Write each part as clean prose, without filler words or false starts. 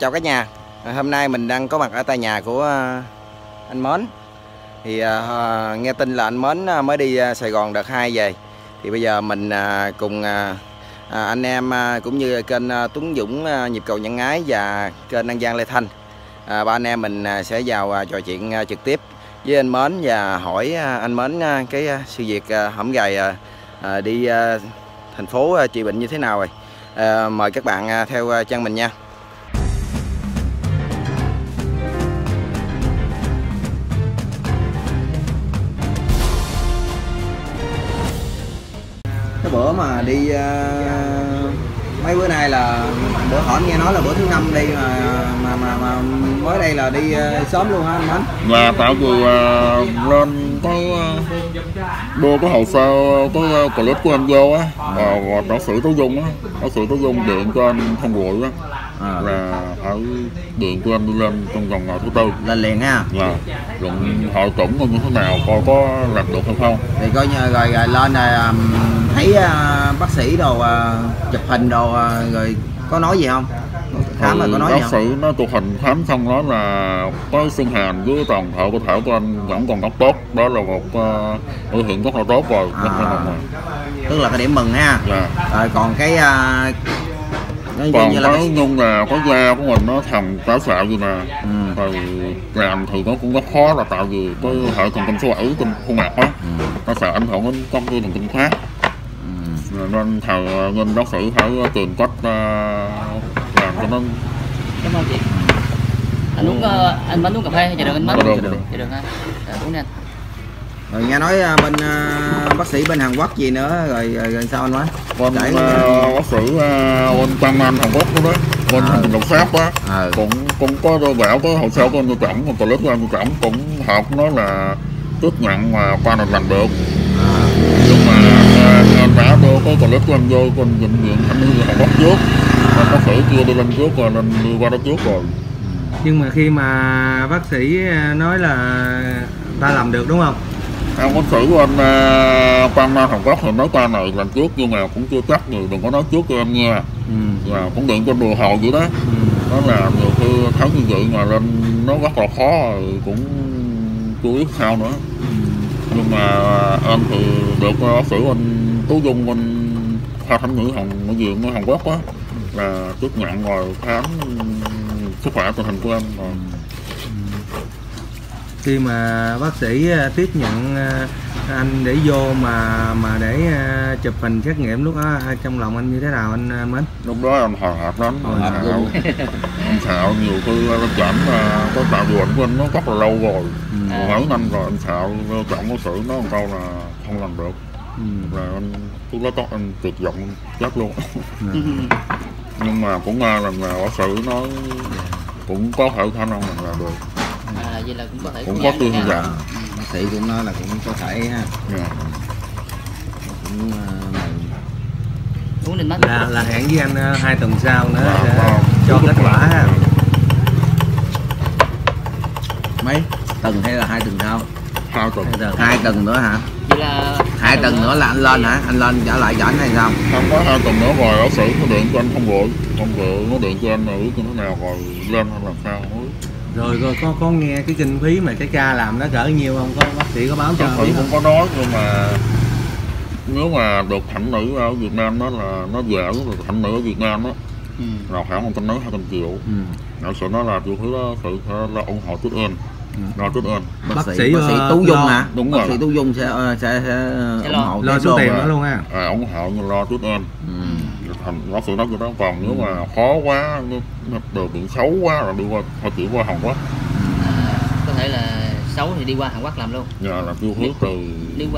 Chào cả nhà. Hôm nay mình đang có mặt ở tại nhà của anh Mến. Thì nghe tin là anh Mến mới đi Sài Gòn đợt 2 về. Thì bây giờ mình cùng anh em cũng như kênh Tuấn Dũng Nhịp Cầu Nhân Ái và kênh An Giang Lê Thanh, ba anh em mình sẽ vào trò chuyện trực tiếp với anh Mến và hỏi anh Mến cái sự việc hổm gầy đi thành phố trị bệnh như thế nào rồi. Mời các bạn theo chân mình nha. Cái bữa mà đi mấy bữa nay là bữa hổm nghe nói là bữa thứ 5 đi mà mới đây là đi sớm luôn hả anh Mến? Dạ, tại vì lên cái đưa cái hồ sơ cái clip của em vô á, và bác sĩ Tú Dung điện cho anh Thông Quỵ á, là ở điện cho anh đi lên trong vòng ngày thứ 4 lên liền ha. Dạ, luận hội chẩn như thế nào, coi có làm được hay không thì coi như rồi lên này thấy bác sĩ đồ chụp hình đồ rồi có nói gì không? Khám rồi có nói bác gì không? Bác sĩ nó chụp hình khám xong đó là có xương hàm với toàn thợ của thảo của anh vẫn còn rất tốt, đó là một biểu hiện rất là tốt rồi, tức là cái điểm mừng ha. Dạ. Rồi còn cái còn như là cái nhung là có da của mình nó thầm táo xạo gì mà rồi làm thì nó cũng rất khó, là tạo gì có hệ thần kinh số ẩu trên khuôn mặt á, nó sợ ảnh hưởng đến trong cái thần kinh khác, nên thờ nên bác sĩ phải tìm cách làm cho nó. Cảm ơn chị. Anh uống anh Mến uống cà phê hay chờ được anh Mến? Chờ được ha. Uống đi anh. Rồi nghe nói bên bác sĩ bên Hàn Quốc gì nữa rồi sao anh nói? Bên bác sĩ bên Tam Anh Hàn Quốc đó, bên Hàn Quốc Pháp á, cũng có bảo tới hồ sơ của người trọng, còn clip của người trọng cũng học nói là tước nhận mà qua được làm được. Nhưng mà anh đã đưa cái clip của anh vô còn bệnh viện anh đi Hàn Quốc trước, còn bác sĩ chưa đi lên trước rồi nên đưa qua đó trước rồi. Nhưng mà khi mà bác sĩ nói là ta làm được đúng không? Em có thử anh Phan Nam Hàn Quốc thì nói ta này làm trước nhưng mà cũng chưa chắc, người đừng có nói trước cho em nghe. Và cũng đừng có đùa hầu vậy đó. Đó là nhiều khi tháo như vậy mà lên nó rất là khó, cũng chưa biết sao nữa. Nhưng mà em thì được bác sĩ anh Tú Dung, anh khoa thẩm mỹ Hàn Viện ở Hàn Quốc á, là tiếp nhận rồi khám sức khỏe tình hình của em rồi. Khi mà bác sĩ tiếp nhận anh để vô mà để chụp hình xét nghiệm lúc đó trong lòng anh như thế nào anh Mến? Lúc đó anh hồi hộp lắm, anh sợ nhiều khi nó chậm có tạo bệnh của anh nó rất là lâu rồi, mấy năm rồi, anh sợ chậm bác sĩ nó một câu là không làm được, rồi anh lúc đó tóc anh tuyệt vọng chết luôn. Nhưng mà cũng là bác sĩ nó cũng có thể khả năng là được. Vậy là cũng có thể cũng có tư vấn, bác sĩ cũng nói là cũng có thể ha. Cũng là hẹn với anh 2 tuần sau nữa để cho kết quả ha. Mấy tuần hay là 2 tuần sau? 2 tuần. 2 tuần nữa hả? Vậy là 2 tuần nữa là anh lên hả? Anh lên trở lại giỏn hay sao? Không có 2 tuần nữa rồi bác sĩ nó điện cho anh không gửi nó điện cho anh là ước nó nào rồi lên hay làm sao không biết. Rồi có nghe cái kinh phí mà cái ca làm nó cỡ nhiêu không? Có bác sĩ có báo cho không? Cũng có nói nhưng mà nếu mà được thẩm nữ ở Việt Nam đó là nó dễ, được thẩm nữ ở Việt Nam đó là khoảng 100 triệu. Nó sẽ nói là điều thứ đó sự là ủng hộ tụi em. Bác sĩ Tú Dung hả? Đúng rồi. Bác sĩ Tú Dung sẽ ủng hộ lo số tiền đó luôn ha. Ủng hộ lo tụi em. Bác sĩ nói cho nó còn nếu mà khó quá, đồ bị xấu quá là đi qua, họ chỉ qua Hàn Quốc. Có thể là xấu thì đi qua Hàn Quốc làm luôn. Dạ, là tiêu hứa từ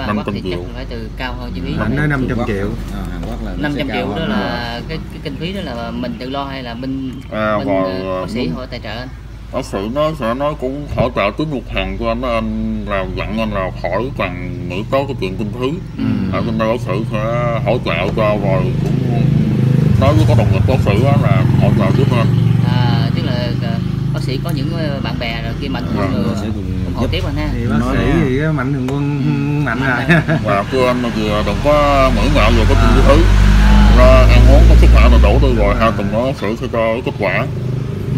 500 triệu. Chắc phải từ cao hơn chi phí. Anh nói 500 triệu. Hàn Quốc là 500 triệu đó là cái kinh phí đó là mình tự lo hay là bác sĩ họ tài trợ anh? Bác sĩ nó sẽ nói cũng hỗ trợ tới một hàng cho anh là dặn anh là khỏi cần nghĩ tới cái chuyện kinh phí. Ở bên đây bác sĩ sẽ hỗ trợ cho rồi cũng nói với các đồng nghiệp bác sĩ đó là hỗ trợ giúp anh. Tức là bác sĩ có những bạn bè rồi khi mạnh thường quân ủng hộ tiếp anh ha. Thì bác sĩ thì mạnh thường quân mạnh rồi. Và kêu anh là đừng có mỡ ngợ về cái thứ ăn uống có sức khỏe là đủ rồi, 2 tuần đó bác sĩ sẽ cho kết quả.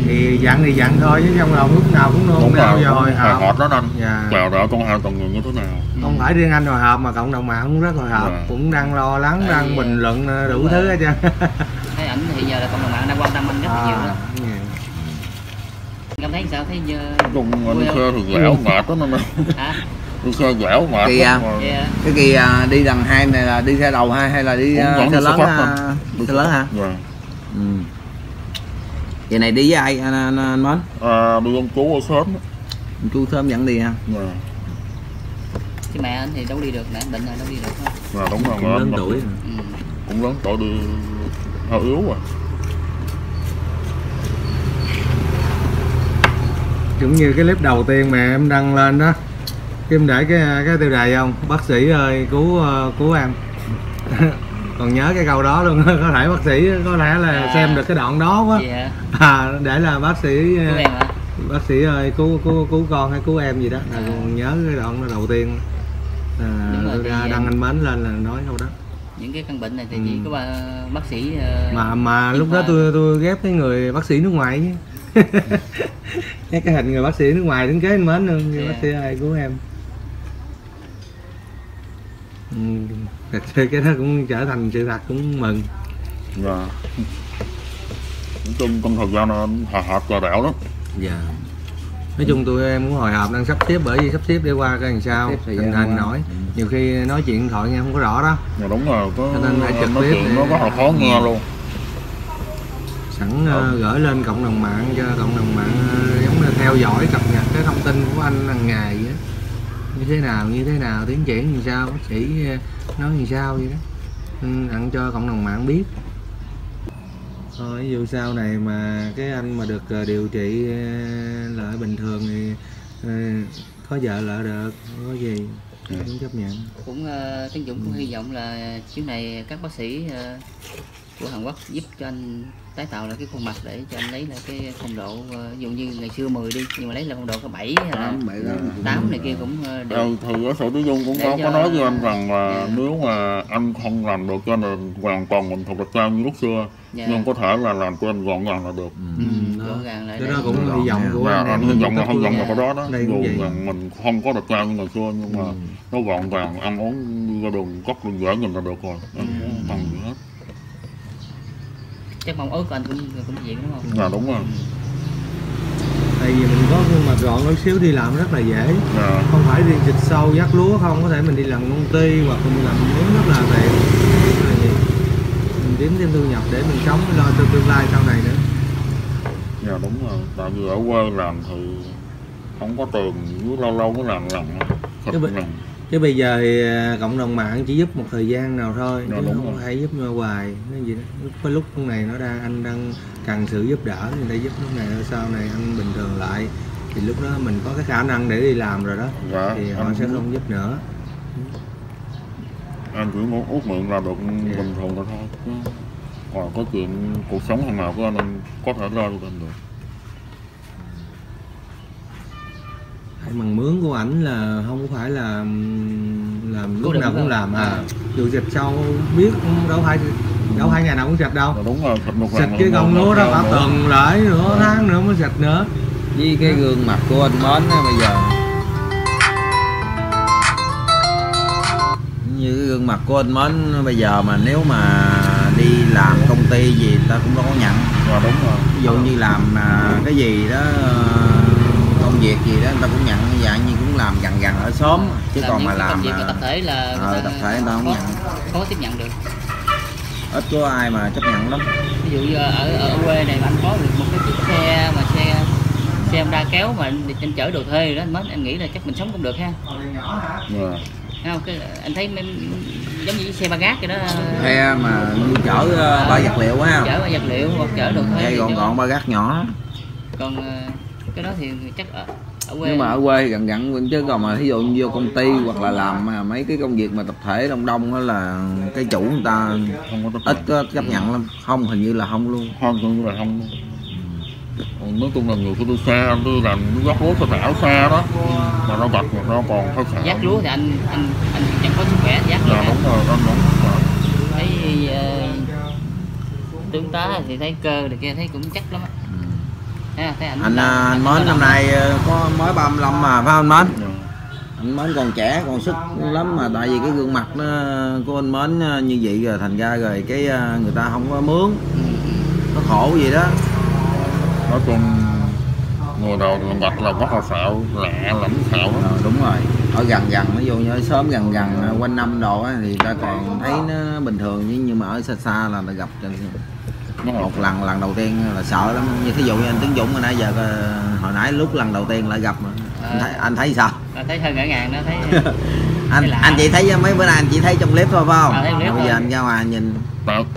thì dặn thôi chứ không là lúc nào cũng nôn nao rồi hồi hộp đó anh. Dạ. Đó con ao toàn người như thế nào? Không phải riêng anh hồi hộp mà cộng đồng mạng cũng rất hồi hộp, cũng đang lo lắng, đang bình luận đủ thứ hết trơn. Thấy ảnh thì giờ là cộng đồng mạng đang quan tâm anh rất nhiều đó. Cảm thấy sao? Thấy cùng anh Khơ thì dẻo mệt lắm anh. Cái kỳ đi lần hai này là đi xe đầu hay là đi xe lớn ha? Đi xe lớn hả? Vậy này đi với ai anh Mến? Đi ông chú ở sớm. Ông chú sớm dẫn đi ha? Chứ mẹ anh thì đâu đi được, mẹ bệnh rồi đâu đi được. Đúng rồi, cũng lớn tuổi rồi. Cũng lớn tuổi đi hơi yếu rồi. Cũng như cái clip đầu tiên mà em đăng lên đó, em để cái tiêu đề không? Bác sĩ ơi cứu em. Còn nhớ cái câu đó luôn, có thể bác sĩ có lẽ là xem được cái đoạn đó quá. Yeah. Để là bác sĩ ơi cứu con hay cứu em gì đó. Còn nhớ cái đoạn đầu tiên đăng anh Mến lên là nói câu đó. Những cái căn bệnh này thì chỉ có bác sĩ mà lúc đó tôi ghép cái người bác sĩ nước ngoài chứ. Cái hình người bác sĩ nước ngoài đứng kế anh Mến luôn. Bác sĩ ơi cứu em. Thật sự cái đó cũng trở thành sự thật, cũng mừng. Dạ. Nói chung trong thời gian nó hồi hộp là đảo lắm. Dạ. Nói chung tụi em cũng hồi hộp đang sắp xếp, bởi vì sắp xếp để qua cái làm sao tình hình nổi. Nhiều khi nói chuyện điện thoại nghe không có rõ đó. Dạ đúng rồi, có nên phải trực tiếp nó rất là khó nghe luôn. Sẵn gửi lên cộng đồng mạng cho cộng đồng mạng giống như theo dõi cập nhật cái thông tin của anh hàng ngày vậy đó. Như thế nào, tiến triển như sao, bác sĩ nói như sao vậy đó, đặng cho cộng đồng mạng biết. Thôi ví dụ sau này mà cái anh mà được điều trị lại bình thường thì có vợ lại được, không có gì cũng chấp nhận. Cũng Tuấn Dũng cũng hy vọng là chuyến này các bác sĩ của Hàn Quốc giúp cho anh tái tạo lại cái khuôn mặt để cho anh lấy lại cái phong độ, ví dụ như ngày xưa 10 đi nhưng mà lấy lại phong độ có 7 hay là 8 này kia cũng được. Thì bác sĩ Tú Dung cũng có nói với anh rằng là nếu mà anh không làm được cho nên hoàn toàn mình thuộc được cao như lúc xưa, nhưng có thể là làm cho anh gọn gàng là được. Cái đó cũng hy vọng của anh hy vọng là có đó. Dù rằng mình không có được cao như ngày xưa nhưng mà nó gọn gàng, ăn uống ra đường cốc đường dễ nhìn là được rồi, anh cũng bằng gì hết. Chắc mong ước của anh cũng vậy đúng không? Dạ đúng rồi. Tại vì mình có gương mặt gọn chút xíu đi làm rất là dễ. Không phải riêng thịt sâu vắt lúa không, có thể mình đi làm công ty hoặc mình làm mướn rất là tiện. Mình kiếm thêm thu nhập để mình sống lo cho tương lai sau này nữa. Dạ đúng rồi, tại vì ở quê làm thì không có tiền, cứ lâu mới làm chứ bây giờ thì cộng đồng mạng chỉ giúp một thời gian nào thôi, chứ không hay giúp hoài cái gì đó. Có lúc con này nó đang anh đang cần sự giúp đỡ thì người ta giúp lúc này, sau này anh bình thường lại thì lúc đó mình có cái khả năng để đi làm rồi đó. Dạ, thì họ sẽ không giúp nữa. Anh chỉ muốn út mượn là được bình thường rồi thôi. Còn có chuyện cuộc sống hàng ngày của anh có thể lo được anh được. Mần mướn của ảnh là không phải là làm lúc nào cũng làm dù dịch sau biết đâu phải ngày nào cũng dịch đâu. Đúng rồi, dịch cái công lúa đó cả tuần lễ nửa tháng nữa mới dịch nữa. Với cái gương mặt của anh Mến á, bây giờ như cái gương mặt của anh Mến bây giờ mà nếu mà đi làm công ty gì ta cũng đâu có nhận. Đúng rồi, ví dụ như làm cái gì đó công việc gì đó người ta cũng nhận, dạng như cũng làm gần ở xóm chứ làm còn mà làm công việc tập thể là tập thể người ta không nhận, không có tiếp nhận được, ít có ai mà chấp nhận lắm. Ví dụ như ở quê này mà anh có được một cái chiếc xe mà xe ông đa kéo mà anh chở đồ thuê rồi đó anh Mến, em nghĩ là chắc mình sống cũng được ha. Không, cái, anh thấy giống như xe ba gác vậy đó. Xe mà chở ba vật liệu á, chở ba vật liệu hoặc chở đồ thuê. Đây còn ba gác nhỏ. Còn cái đó thì chắc ở quê. Nhưng mà ở quê thì gần chứ còn mà thí dụ vô công ty hoặc là làm mấy cái công việc mà tập thể đông đó là cái chủ người ta ít có chấp nhận lắm. Không, hình như là không luôn. Nói chung là người của tôi xa, tôi làm gắt lúa tôi đảo xa đó mà nó bật mà nó còn hơi sợ. Gắt lúa thì anh chẳng có sức khỏe gắt lúa. Đúng rồi, anh đúng rồi. Thấy tướng tá thì thấy cơ này kia thấy cũng chắc lắm á. Anh Mến năm nay có mới 35 mà phải không anh Mến? Ừ. Anh Mến còn trẻ còn sức lắm mà, tại vì cái gương mặt nó của anh Mến như vậy rồi thành ra rồi cái người ta không có mướn, nó khổ gì đó. Nói chung người đầu mặt là rất là xạo, lẹ lẫm xạo. Đúng rồi, ở gần gần nó vô như sớm gần gần quanh năm đồ á thì ta còn thấy nó bình thường, nhưng mà ở xa xa là gặp một lần đầu tiên là sợ lắm. Như thí dụ như anh Tuấn Dũng hồi nãy giờ hồi nãy lúc lần đầu tiên lại gặp mà anh thấy sao? Thấy hơi ngỡ ngàng đó, thấy anh chị thấy mấy bữa nay anh chỉ thấy trong clip thôi phải không? Bây giờ anh ra ngoài nhìn.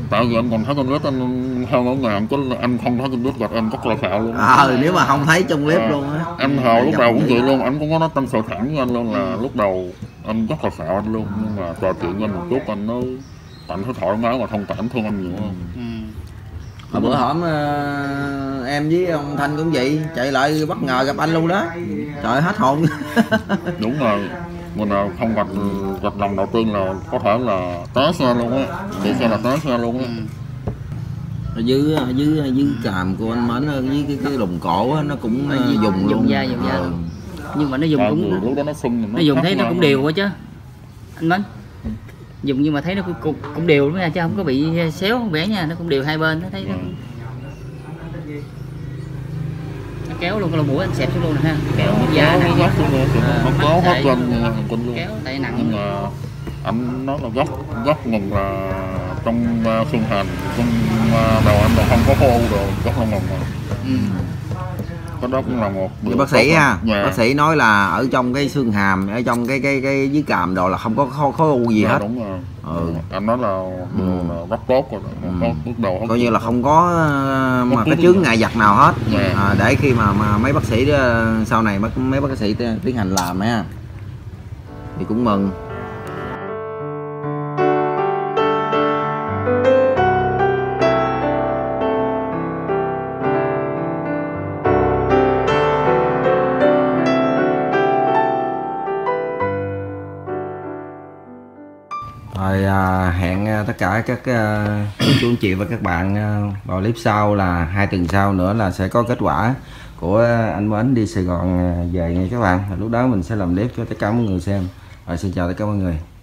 Tại vì anh còn thấy trong clip anh theo ngỡ ngàng, chứ anh không thấy trong clip gặp anh rất là sợ luôn. Nếu mà không thấy trong clip luôn á. Anh Hào lúc đầu cũng vậy luôn, anh cũng có nói tâm sự thẳng với anh luôn là lúc đầu anh rất là sợ anh luôn, nhưng mà trò chuyện với anh một chút anh nói anh thấy thoải mái mà thông cảm thương anh nhiều. Mà bữa hổm em với ông Thanh cũng vậy, chạy lại bất ngờ gặp anh luôn đó, trời hết hồn. Đúng rồi, mình không gặp lần đầu tiên là có thể là té xe luôn á, chạy xe là té xe luôn á. Dưới càm của anh Mến với cái đồng cổ á, nó cũng dùng luôn da, nhưng mà nó dùng cũng lúc đó nó dùng thấy nó cũng đều quá chứ anh Mến dùng, nhưng mà thấy nó cũng đều lắm nha, chứ không có bị xéo vẽ nha, nó cũng đều hai bên, nó thấy nó kéo luôn, cái lỗ mũi anh xẹp xuống luôn nè ha, kéo da nặng góc luôn, không có hết quanh luôn, kéo tay nặng. Nhưng mà anh nói là góc ngừng là trong xương hàm, trong đầu anh là không có khô rồi, góc ngừng rồi. Cái đó cũng là một bác sĩ ha, bác sĩ nói là ở trong cái xương hàm, ở trong cái dưới càm đồ là không có khối u gì hết. Đúng rồi. Anh nói là rất tốt rồi, bước đầu coi như là không có mà cái chướng ngại vật nào hết, để khi mà mấy bác sĩ đó, sau này mấy bác sĩ tiến hành làm ha, thì cũng mừng. Hẹn tất cả các chú anh chị và các bạn vào clip sau là 2 tuần sau nữa là sẽ có kết quả của anh Mến đi Sài Gòn về nha các bạn. Lúc đó mình sẽ làm clip cho tất cả mọi người xem. Rồi xin chào tất cả mọi người.